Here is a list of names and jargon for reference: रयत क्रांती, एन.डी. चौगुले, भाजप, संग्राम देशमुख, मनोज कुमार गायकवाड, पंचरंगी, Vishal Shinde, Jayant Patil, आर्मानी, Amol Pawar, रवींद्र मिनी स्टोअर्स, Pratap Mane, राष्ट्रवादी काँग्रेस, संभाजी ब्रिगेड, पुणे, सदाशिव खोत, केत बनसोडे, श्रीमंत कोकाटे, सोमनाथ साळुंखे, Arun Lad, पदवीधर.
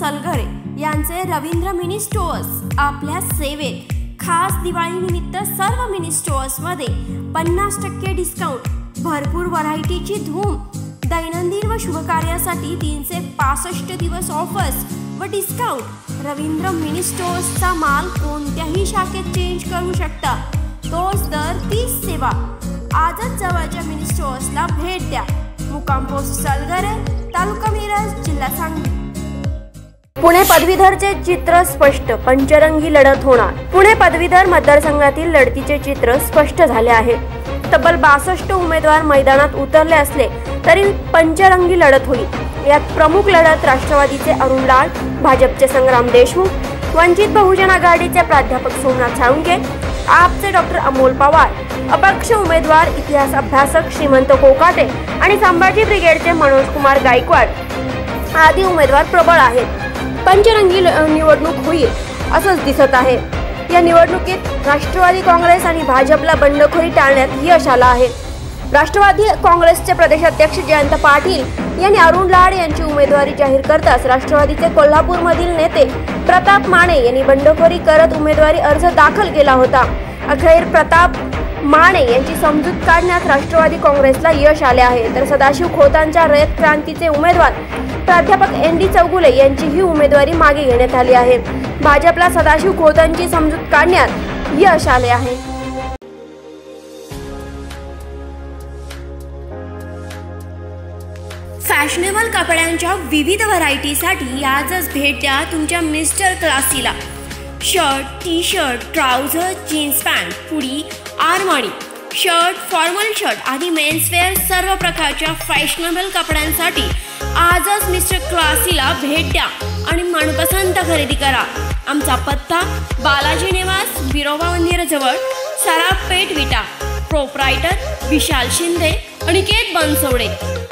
सलगरे यांचे रवींद्र मिनी स्टोअर्स आपल्या सेवेत. खास दिवाळीनिमित्त सर्व मिनी स्टोअर्समध्ये 50% डिस्काउंट, भरपूर व्हरायटीची धूम, दैनंदिन व शुभकार्यासाठी 365 दिवस ऑफर्स व डिस्काउंट. रवींद्र मिनी स्टोअर्सचा माल कोणत्याही शाखेत चेंज करू शकता. तोच दर 30 सेवा. आजच जवळच्या मिनी स्टोअर्सला भेट द्या. मुक्काम पोस्ट सलगरे, तालुका मिरज, जिल्हा सांगली. पुणे पदवीधरचे चित्र स्पष्ट, पंचरंगी लढत होणार. पुणे पदवीधर मतदारसंघातील लढतीचे चित्र स्पष्ट झाले आहे. तब्बल 62 उमेदवार मैदानात उतरले असले तरी पंचरंगी लढत होईल. यात प्रमुख लढत राष्ट्रवादीचे अरुण लाड, भाजपचे संग्राम देशमुख, वंचित बहुजन आघाडीचे प्राध्यापक सोमनाथ साळुंखे, आपचे डॉक्टर अमोल पवार, अपक्ष उमेदवार इतिहास अभ्यासक श्रीमंत कोकाटे आणि संभाजी ब्रिगेडचे मनोज कुमार गायकवाड आदी उमेदवार प्रबळ आहेत. पंचरंगी निवडणूक होईल असंच दिसत आहे. या निवडणुकीत राष्ट्रवादी काँग्रेस आणि भाजपला बंडखोरी टाळण्यात यश आलं आहे. राष्ट्रवादी काँग्रेसचे प्रदेशाध्यक्ष जयंत पाटील यांनी अरुण लाड यांची उमेदवारी जाहीर करताच राष्ट्रवादीचे कोल्हापूरमधील नेते प्रताप माने यांनी बंडखोरी करत उमेदवारी अर्ज दाखल केला होता. अखेर प्रताप माने यांची समजूत काढण्यात राष्ट्रवादी काँग्रेसला यश आले आहे. तर सदाशिव खोतांच्या रयत क्रांतीचे उमेदवार प्राध्यापक एन.डी. चौगुले यांचीही उमेदवारी मागे घेण्यात आली आहे. भाजपला सदाशिव खोतांची समजूत काढण्यात यश आले आहे. फॅशनेबल कपड्यांच्या विविध व्हरायटीसाठी आजच भेट द्या तुमच्या मिस्टर क्लासीला. Shirt, T shirt, trouser, jeans pant, hoodie, आर्मानी shirt, formal shirt आदी मेन्सवेअर सर्व प्रकारच्या फॅशनेबल कपड्यांसाठी आजच मिस्टर क्लासीला भेट द्या आणि मनपसंत खरेदी करा. आमचा पत्ता बालाजी निवास, बिरोबा मंदिराजवळ, सराफ पेठ विटा. प्रोप्रायटर विशाल शिंदे आणि केत बनसोडे.